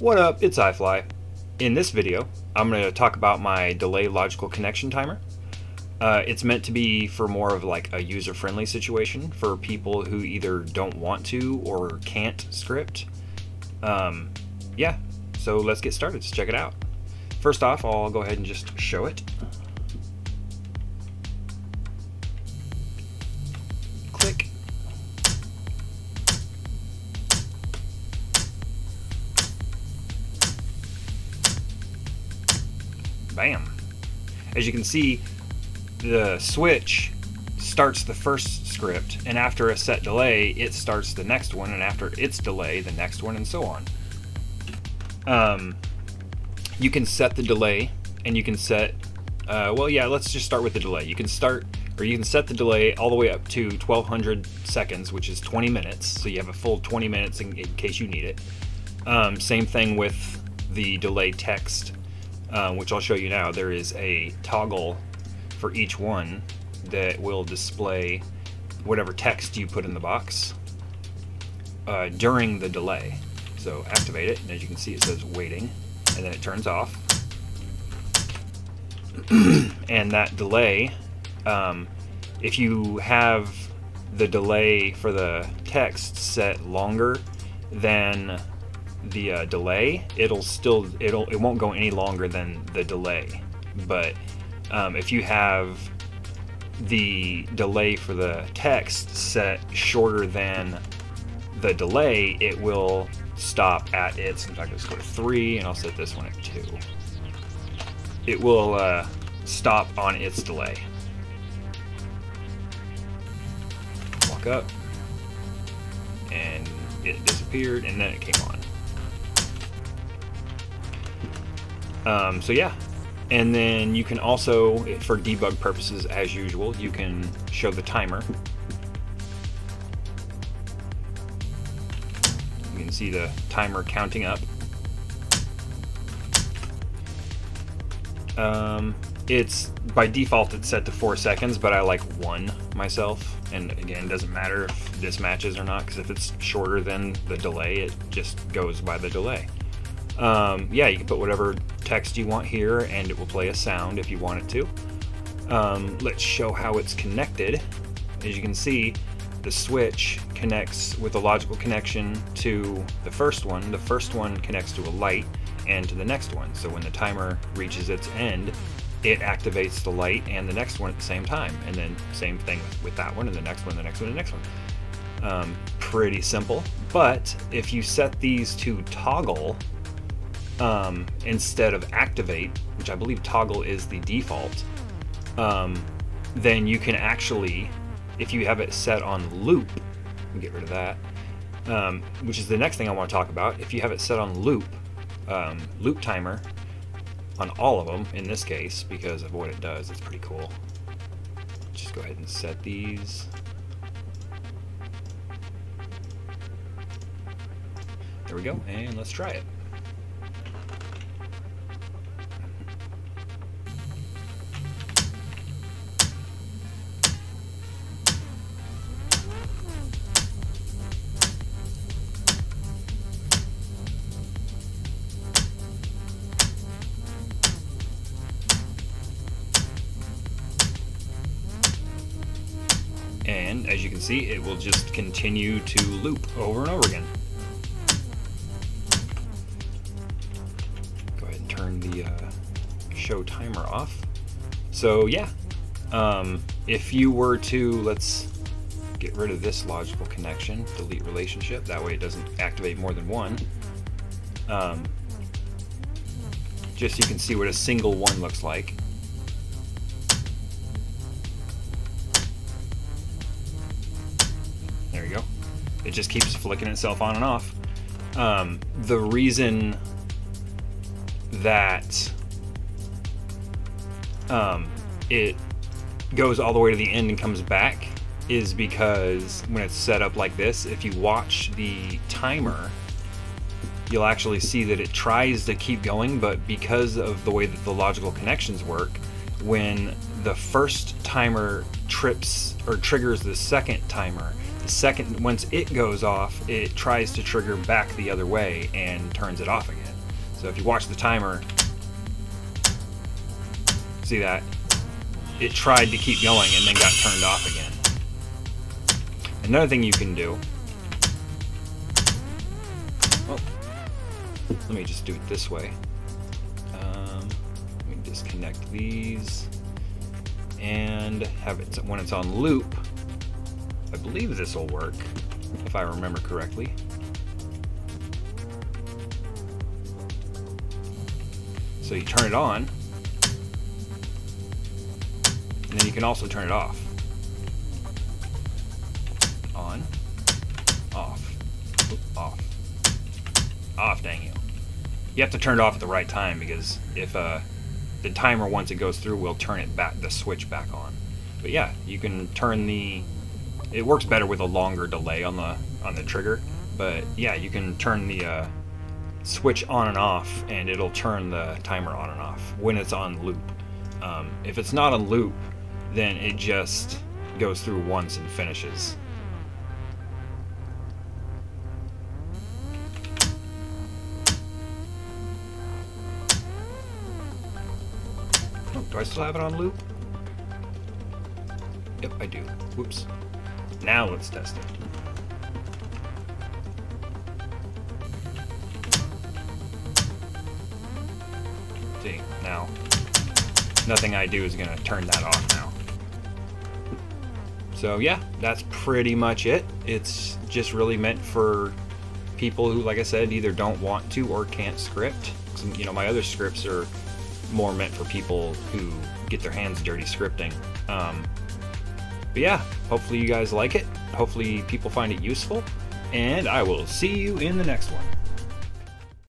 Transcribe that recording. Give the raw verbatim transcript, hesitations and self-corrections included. What up, it's iFly. In this video, I'm going to talk about my Delay Logical Connection Timer. Uh, it's meant to be for more of like a user-friendly situation for people who either don't want to or can't script. Um, yeah, so let's get started, let's check it out. First off, I'll go ahead and just show it. Click. Bam. As you can see, the switch starts the first script, and after a set delay, it starts the next one, and after its delay, the next one, and so on. Um, you can set the delay, and you can set, uh, well, yeah, let's just start with the delay. You can start, or you can set the delay all the way up to twelve hundred seconds, which is twenty minutes, so you have a full twenty minutes in, in case you need it. Um, same thing with the delay text. Uh, which I'll show you now. There is a toggle for each one that will display whatever text you put in the box uh, during the delay. So activate it, and as you can see it says waiting, and then it turns off. And that delay, um, if you have the delay for the text set longer than the uh, delay, it'll still it'll it won't go any longer than the delay. But um, if you have the delay for the text set shorter than the delay, it will stop at its. In fact, let's go to three, and I'll set this one at two. It will uh, stop on its delay. Walk up, and it disappeared, and then it came on. Um, so yeah, and then you can also, for debug purposes as usual, you can show the timer. You can see the timer counting up. Um, it's, by default it's set to four seconds, but I like one myself. And again, it doesn't matter if this matches or not, because if it's shorter than the delay, it just goes by the delay. Um, yeah, you can put whatever text you want here, and it will play a sound if you want it to. Um, let's show how it's connected. As you can see, the switch connects with a logical connection to the first one. The first one connects to a light and to the next one. So when the timer reaches its end, it activates the light and the next one at the same time. And then same thing with that one and the next one, the next one, and the next one. Um, pretty simple. But if you set these to toggle, Um, instead of activate, which I believe toggle is the default, um, then you can actually, if you have it set on loop, get rid of that, um, which is the next thing I want to talk about. If you have it set on loop, um, loop timer, on all of them in this case, because of what it does, it's pretty cool. Just go ahead and set these. There we go, and let's try it. And as you can see, it will just continue to loop over and over again. Go ahead and turn the uh, show timer off. So yeah, um, if you were to, let's get rid of this logical connection, delete relationship, that way it doesn't activate more than one. Um, just so you can see what a single one looks like. It just keeps flicking itself on and off. Um, the reason that um, it goes all the way to the end and comes back is because when it's set up like this, if you watch the timer, you'll actually see that it tries to keep going, but because of the way that the logical connections work, when the first timer trips or triggers the second timer, the second, once it goes off, it tries to trigger back the other way and turns it off again. So if you watch the timer, see that? It tried to keep going and then got turned off again. Another thing you can do, oh, let me just do it this way. Um, let me disconnect these and have it, when it's on loop, I believe this will work, if I remember correctly. So you turn it on, and then you can also turn it off. On, off, off, off, dang you. You have to turn it off at the right time, because if uh, the timer, once it goes through, will turn it back, the switch back on. But yeah, you can turn the, it works better with a longer delay on the on the trigger, but yeah, you can turn the uh, switch on and off, and it'll turn the timer on and off when it's on loop. Um, if it's not on loop, then it just goes through once and finishes. Do I still have it on loop? Yep, I do. Whoops. Now let's test it. See, now nothing I do is going to turn that off now. So yeah, that's pretty much it. It's just really meant for people who, like I said, either don't want to or can't script. You know, my other scripts are more meant for people who get their hands dirty scripting. Um, but yeah, hopefully you guys like it. Hopefully people find it useful, and I will see you in the next one.